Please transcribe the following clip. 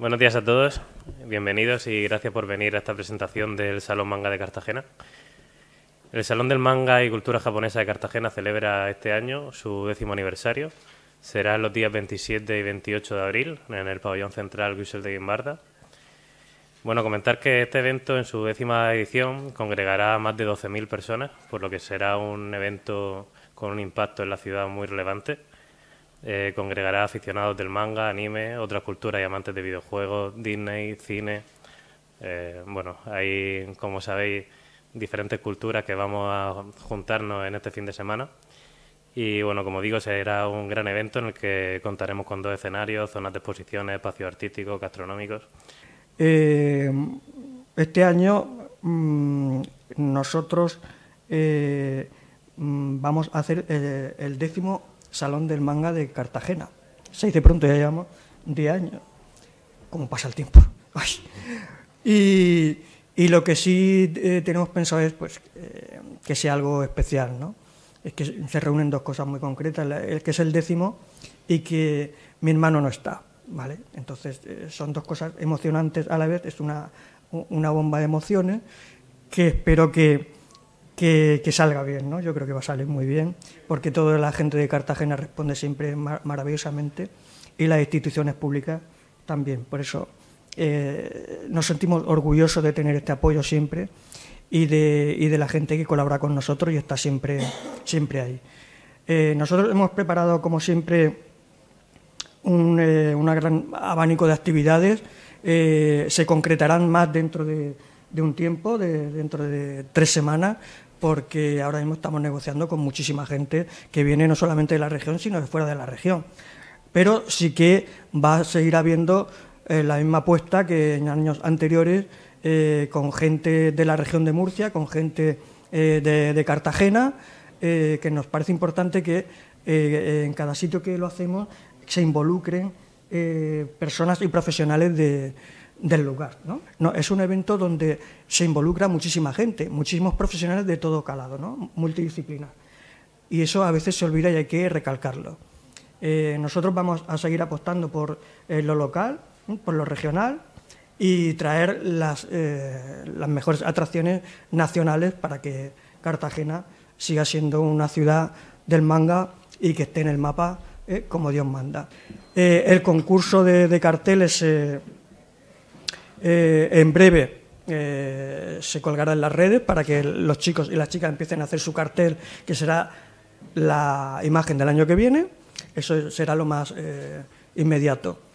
Buenos días a todos, bienvenidos y gracias por venir a esta presentación del Salón Manga de Cartagena. El Salón del Manga y Cultura Japonesa de Cartagena celebra este año su 10º aniversario. Será los días 27 y 28 de abril en el Pabellón Central Wssell de Guimbarda. Bueno, comentar que este evento en su 10ª edición congregará a más de 12.000 personas, por lo que será un evento con un impacto en la ciudad muy relevante. Congregará aficionados del manga, anime, otras culturas y amantes de videojuegos, Disney, cine. Bueno, hay, como sabéis, diferentes culturas que vamos a juntarnos en este fin de semana. Y bueno, como digo, será un gran evento en el que contaremos con 2 escenarios, zonas de exposiciones, espacios artísticos, gastronómicos. Este año nosotros vamos a hacer el 10º Salón del Manga de Cartagena. Se dice pronto, ya llevamos 10 años. ¿Cómo pasa el tiempo? Ay. Y lo que sí tenemos pensado es pues, que sea algo especial, ¿no? Es que se reúnen 2 cosas muy concretas, el que es el 10º y que mi hermano no está, ¿vale? Entonces son 2 cosas emocionantes a la vez, es una bomba de emociones que espero que salga bien, ¿no? Yo creo que va a salir muy bien, porque toda la gente de Cartagena responde siempre maravillosamente y las instituciones públicas también. Por eso nos sentimos orgullosos de tener este apoyo siempre y de la gente que colabora con nosotros y está siempre ahí. Nosotros hemos preparado, como siempre, un gran abanico de actividades. Se concretarán más dentro de un tiempo, dentro de 3 semanas, porque ahora mismo estamos negociando con muchísima gente que viene no solamente de la región, sino de fuera de la región. Pero sí que va a seguir habiendo la misma apuesta que en años anteriores, con gente de la región de Murcia, con gente de Cartagena, que nos parece importante que en cada sitio que lo hacemos se involucren personas y profesionales del lugar, ¿no? No, es un evento donde se involucra muchísima gente, muchísimos profesionales de todo calado, ¿no? Multidisciplinar. Y eso a veces se olvida y hay que recalcarlo. Nosotros vamos a seguir apostando por lo local, por lo regional y traer las mejores atracciones nacionales para que Cartagena siga siendo una ciudad del manga y que esté en el mapa como Dios manda. El concurso de carteles en breve se colgará en las redes para que los chicos y las chicas empiecen a hacer su cartel, que será la imagen del año que viene. Eso será lo más inmediato.